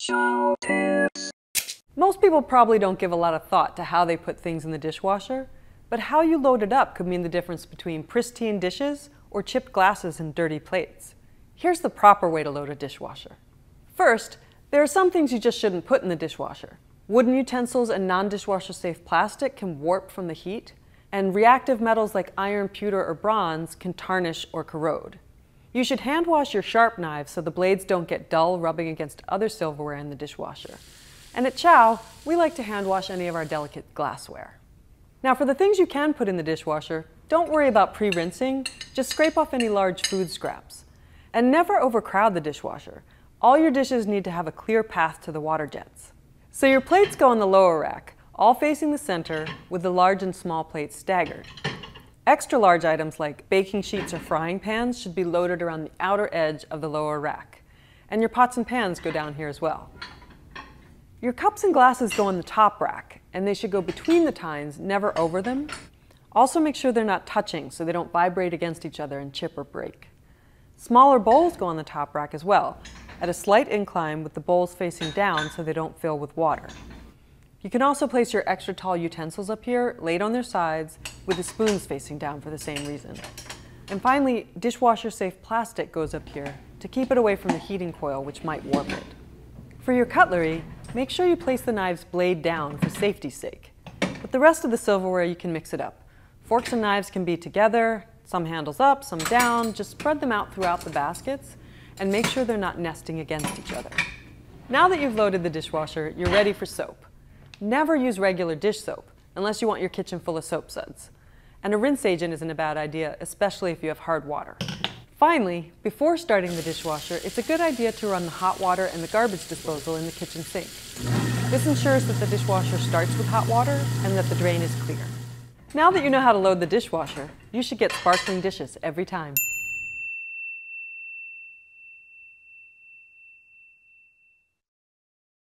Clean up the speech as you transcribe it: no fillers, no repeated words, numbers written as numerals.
Chow tips. Most people probably don't give a lot of thought to how they put things in the dishwasher, but how you load it up could mean the difference between pristine dishes or chipped glasses and dirty plates. Here's the proper way to load a dishwasher. First, there are some things you just shouldn't put in the dishwasher. Wooden utensils and non-dishwasher safe plastic can warp from the heat, and reactive metals like iron, pewter, or bronze can tarnish or corrode. You should hand wash your sharp knives so the blades don't get dull rubbing against other silverware in the dishwasher. And at Chow, we like to hand wash any of our delicate glassware. Now for the things you can put in the dishwasher, don't worry about pre-rinsing, just scrape off any large food scraps. And never overcrowd the dishwasher. All your dishes need to have a clear path to the water jets. So your plates go on the lower rack, all facing the center, with the large and small plates staggered. Extra large items like baking sheets or frying pans should be loaded around the outer edge of the lower rack. And your pots and pans go down here as well. Your cups and glasses go on the top rack, and they should go between the tines, never over them. Also make sure they're not touching so they don't vibrate against each other and chip or break. Smaller bowls go on the top rack as well, at a slight incline with the bowls facing down so they don't fill with water. You can also place your extra tall utensils up here, laid on their sides, with the spoons facing down for the same reason. And finally, dishwasher-safe plastic goes up here to keep it away from the heating coil, which might warp it. For your cutlery, make sure you place the knives blade down for safety's sake. With the rest of the silverware, you can mix it up. Forks and knives can be together, some handles up, some down. Just spread them out throughout the baskets and make sure they're not nesting against each other. Now that you've loaded the dishwasher, you're ready for soap. Never use regular dish soap, unless you want your kitchen full of soap suds. And a rinse agent isn't a bad idea, especially if you have hard water. Finally, before starting the dishwasher, it's a good idea to run the hot water and the garbage disposal in the kitchen sink. This ensures that the dishwasher starts with hot water and that the drain is clear. Now that you know how to load the dishwasher, you should get sparkling dishes every time.